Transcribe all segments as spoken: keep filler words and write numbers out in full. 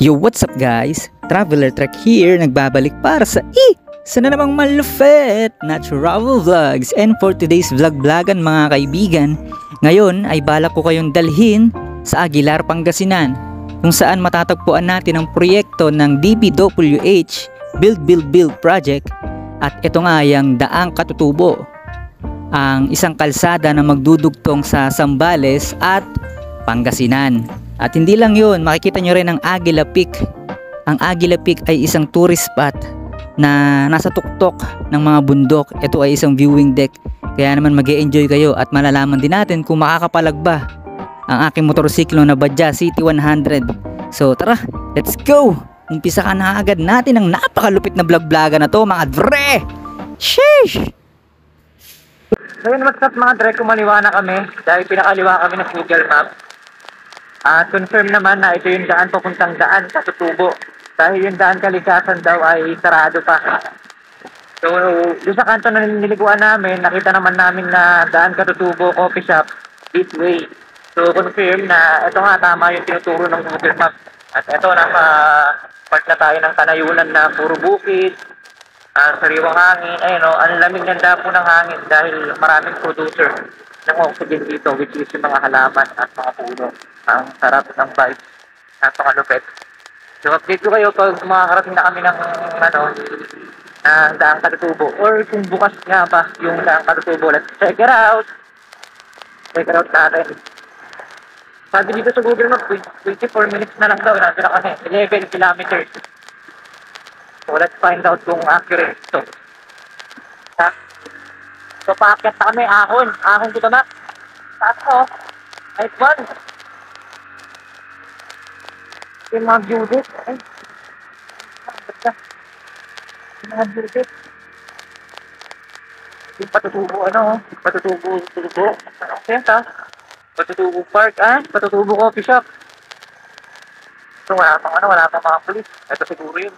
Yo, what's up guys? Trvlr Treck here, nagbabalik para sa E! Sana namang malufet na travel vlogs. And for today's vlog-vlogan mga kaibigan, ngayon ay balak ko kayong dalhin sa Aguilar, Pangasinan, kung saan matatagpuan natin ang proyekto ng D P W H Build Build Build Project. At ito nga yung Daang Katutubo, ang isang kalsada na magdudugtong sa Zambales at Pangasinan. At hindi lang yun, makikita nyo rin ang Aguila Peak. Ang Aguila Peak ay isang tourist spot na nasa tuktok ng mga bundok. Ito ay isang viewing deck. Kaya naman mag-e-enjoy kayo at malalaman din natin kung makakapalag ba ang aking motorsiklo na Bajaj C T one hundred. So tara, let's go! Umpisa ka na agad natin ang napakalupit na vlog-vloga na to mga dre! Sheesh! So yun, what's up mga dre, kumaliwa na kami dahil pinakaliwa kami ng Google Maps. Ah, uh, confirm naman na ito yung daan papuntang Daang Katutubo. Dahil yung daan kalikasan daw ay sarado pa. So, yung sa kanto na niliguan namin, nakita naman namin na Daang Katutubo Coffee Shop this way. So, confirm na ito nga tama yung tinuturo ng Google Maps. At ito, naka-part na tayo ng kanayunan na puro bukid, uh, sariwang hangin. Ayun o, ang lamig ng dapo ng hangin dahil maraming producer ng oxygen dito, which is yung mga halaman at mga puno. Ang sarap ng vibes at mga lupet. So update ko kayo pag makakarating na kami ng ano, uh, Daang Katutubo, or kung bukas nga pa yung Daang Katutubo. Let's check it out! Check it out natin. Sabi dito sa Google Maps, twenty-four minutes na lang daw, nandun na kami, eleven kilometers. So let's find out kung accurate ito. Ha? So paakyat na kami, ahon, ahon dito na. Taas ko, nice one! Yung mga view dito, ay, basta, yung mga view dito, yung Patutubo, ano, Patutubo, Patutubo, Senta, Patutubo Park, ah, Patutubo Coffee Shop. So wala pang, ano, wala pang mga police, ito siguro yun,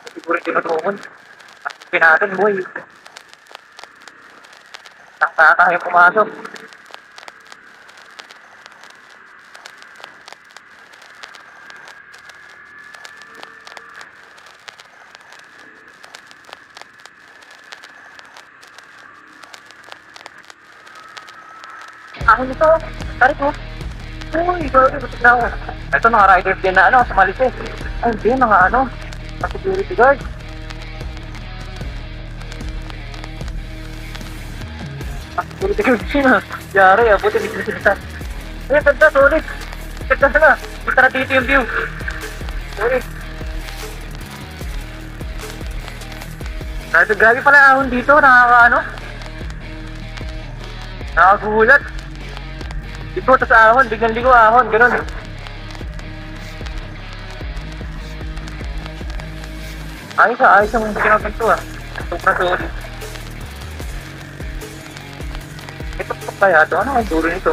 ito siguro yung tinutungon, at pinatin, boy, nakaka tayo pumasok. Ako nito, tarik mo. Uy, gawin, butik na ako. Ito, mga rider din na ano, sumalis eh. Ay, hindi, mga ano, security guard. Security guard din ah. Yari, abuti, bigla-bigla. Ay, tanda, sorry. Tanda na, punta na dito yung view. Sorry. Rider, grabe pala ahon dito, nakaka-ano. Nakagulat. Dito, tas ahon, biglang ligo ahon, ganun. Ayos ah, ayos ang kinapag to ah. Sobrang solid. Ito po kaya ito, ano ang duro nito?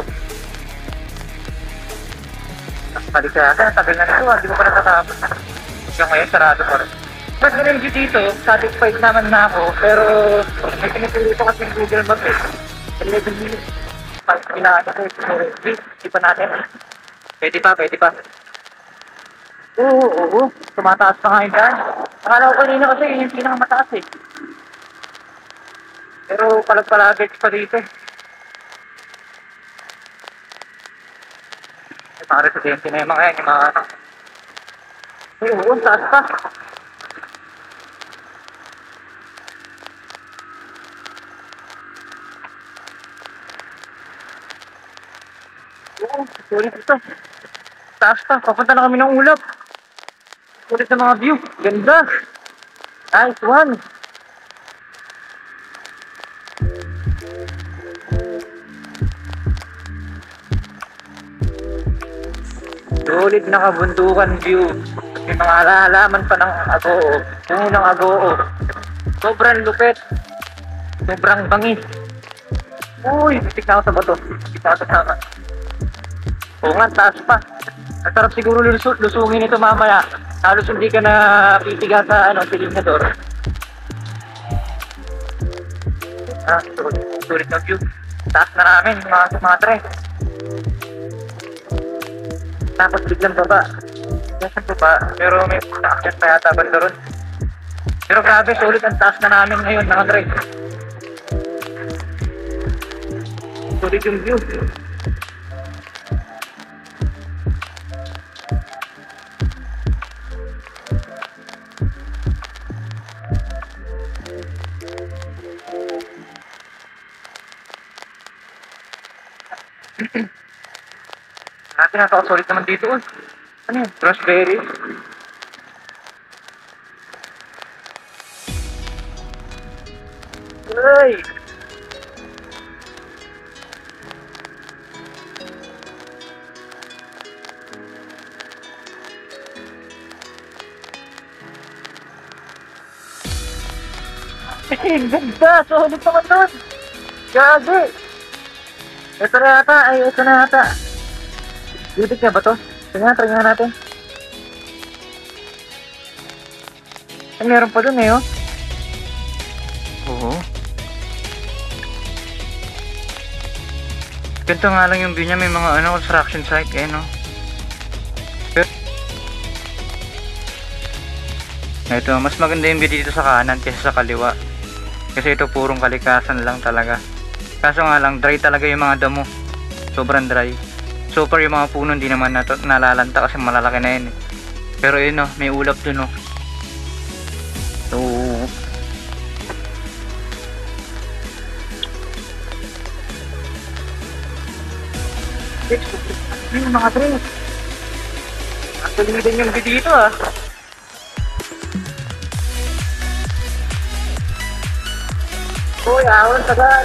Balik kaya ka, tagal na nito ah, di mo pa natatapos. Hanggang ngayon, sarado pa rin. Mas ganun dito, satisfied naman na ako, pero may pinipilito kasi yung Google Maps eh. eleven minutes. Pag pinakata ko, hindi pa natin. Pwede pa, pwede pa. Oo, oo, tumataas pa nga yung daan. Akala ko kanina kasi yun yung pinakamataas eh. Pero palag-palagets pa dito eh. Ay, mga residente na yung mga yan, yung mga ano. Ay, oo, taas pa. Sulit ito. Taas pa. Papunta na kami ng ulap. Sulit na mga view. Ganda. Nice one. Sulit na kabundukan view. May mga alalaman pa ng agoo. Unang agoo. Sobrang lupet. Sobrang bangis. Uy, bitik na ako sa bato. Bitik na ako sa sama. Oo nga, taas pa. Ang sarap siguro lusungin ito mamaya. Halos hindi ka na pitiga sa ano, silinador. Ah, sulit na view. Taas na namin, mga sumatre. Tapos biglang baba. Nasaan po ba? Pero may action pa yata bandaron. Pero grabe, sulit ang taas na namin ngayon, naka-drive. Sulit yung view. Dati nakaka-solid naman dito. Ano yun? Raspberry. Ay! Ay, ganda! Solid naman doon! Gabi! Ito na ata! Ay, ito na ata! Bitik na ba ito? Tingnan, tingnan natin. Ay, meron pa dun eh, oh. Oo. Ganito nga lang yung view niya, may mga ano, construction site eh, no? Ito, mas maganda yung view dito sa kanan kaysa sa kaliwa. Kasi ito purong kalikasan lang talaga. Kaso nga lang, dry talaga yung mga damo. Sobrang dry. Super yung mga puno, hindi naman nato, nalalanta kasi malalaki na yun eh. Pero yun oh, may ulap dun oh. So ayun mga trin. Ang galing yung video dito ah. Uy, awan tagal.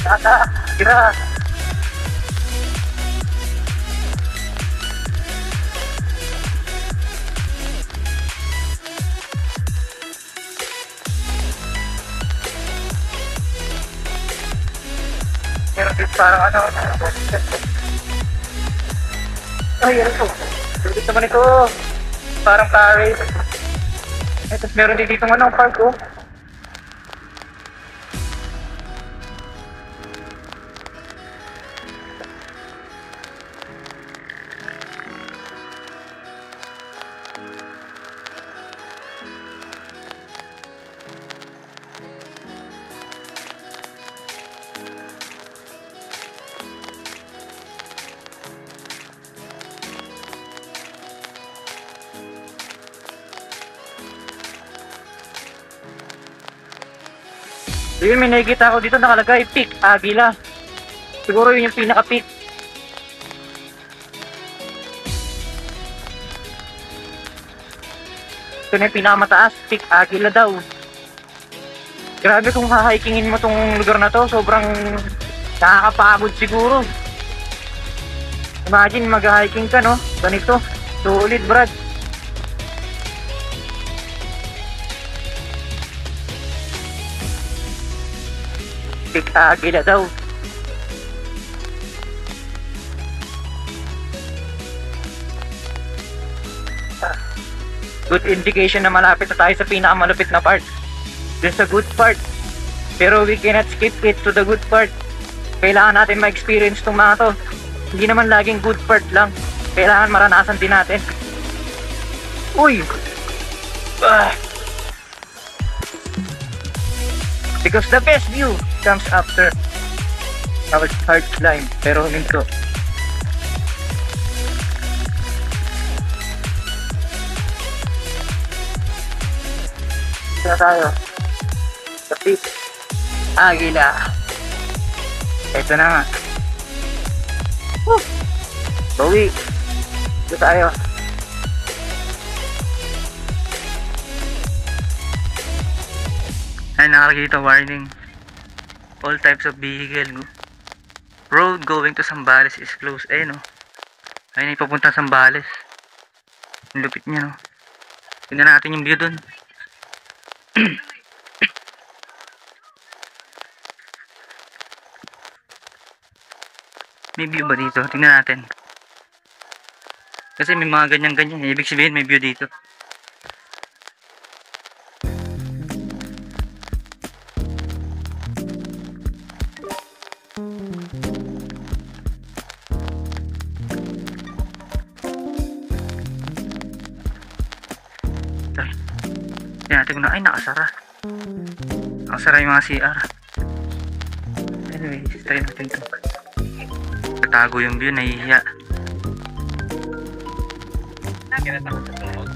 Tata, gira. Parang ano? Ay, ano ito? Dito naman ito. Parang carriage. Eh, tapos meron din dito ano, park oh. Yun, may nakikita ako dito nakalagay, Peak Aguila. Siguro yun yung pinaka-peak. Ito na yung pinakamataas, Peak Aguila daw. Grabe kung hahikingin mo tong lugar na to, sobrang nakakapagod siguro. Imagine mag-hiking ka no, ganito, sulit brad. Aguila daw. Good indication na malapit na tayo sa pinakamalapit na part. This is a good part. Pero we cannot skip it to the good part. Kailangan natin ma-experience itong mga to. Hindi naman laging good part lang. Kailangan maranasan din natin. Uy! Ah! Because the best view comes after our hard climb, pero huminto. Dito na tayo. The Peak Aguila. Ito na nga. Woo! Bawi. Dito tayo. Ay, nakalagay dito warning. All types of vehicle. Road going to Zambales is closed. Ayun o. Ayun ay papunta Zambales. Ang lupit niya no. Tignan natin yung view dun. May view ba dito? Tignan natin. Kasi may mga ganyan-ganyan. Ibig sabihin may view dito. natin na ay nakasara. Nakasara yung mga C R. Anyway, try natin ito. Katago yung view, nahihiya. Kinatakot sa tungkol.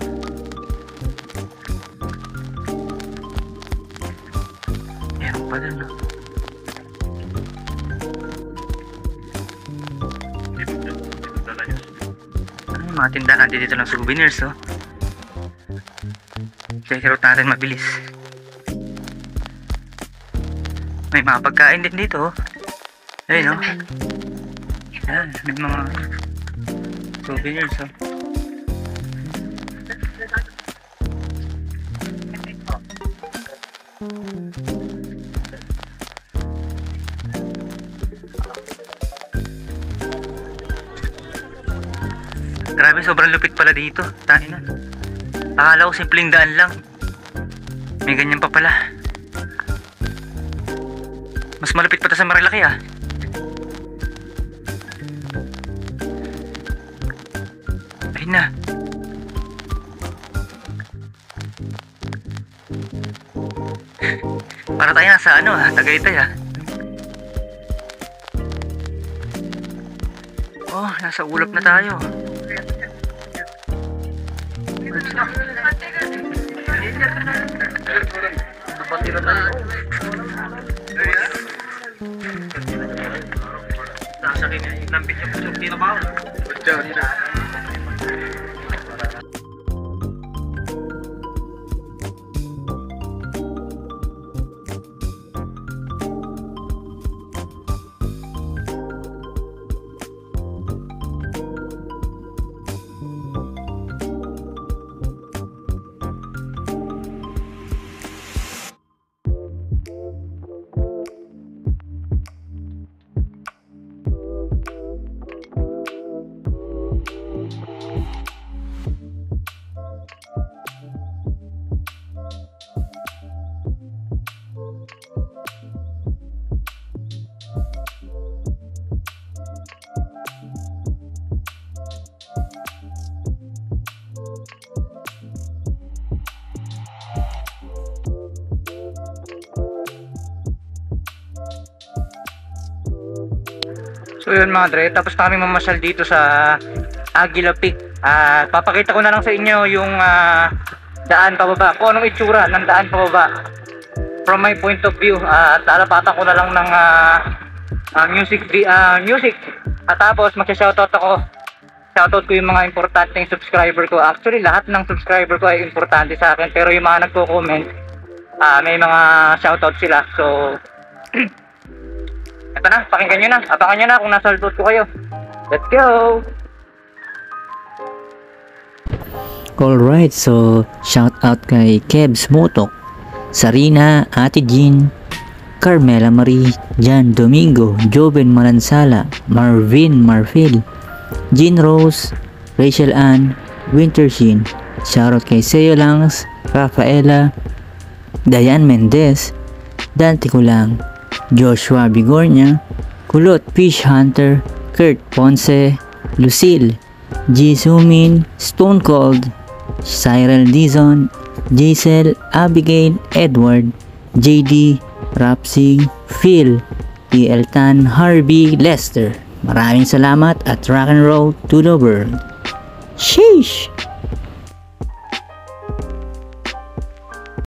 Meron pa dun, no? Ano yung mga tindahan? Dito lang souvenirs, oh. Kaya kirot natin mabilis. May mga pagkain din dito. Ayun, no? Ayan, may mga souvenirs, oh. Grabe, sobrang lupit pala dito. Tayo na. Akala ko simpleng daan lang. May ganyan pa pala. Mas malupit pa ta sa Marilaki, ah. Ayun na. Para tayo nasa ano, ah, Tagaytay, ah. Oh, nasa ulap na tayo. So yun mga dre, tapos kami mamasyal dito sa Aguila Peak. At uh, papakita ko na lang sa inyo yung uh, daan pababa, kung anong itsura ng daan pababa from my point of view. Uh, at lalapatan ko na lang ng uh, uh, music, uh, music at tapos magsha-shoutout ako. Shoutout ko yung mga importanteng subscriber ko. Actually lahat ng subscriber ko ay importante sa akin, pero yung mga nagko-comment, uh, may mga shoutout sila. So ito na, pakinggan nyo na. Apakan nyo na kung nasa loob ko kayo. Let's go! Alright, so shout out kay Kebs Motok, Sarina, Ate Jean, Carmela Marie, Jan Domingo, Joven Malansala, Marvin Marfil, Jean Rose, Rachel Ann, Winter Sheen. Shout out kay Seo Langs, Rafaela, Diane Mendez, Dante Kulang, Joshua Bigornia, Kulot Fish Hunter, Kurt Ponce, Lucille, G. Sumin, Stone Cold, Cyril Dizon, Giselle, Abigail, Edward, J D, Rapsig, Phil, P L Tan, Harvey, Lester. Maraming salamat at rock and roll to the world. Sheesh!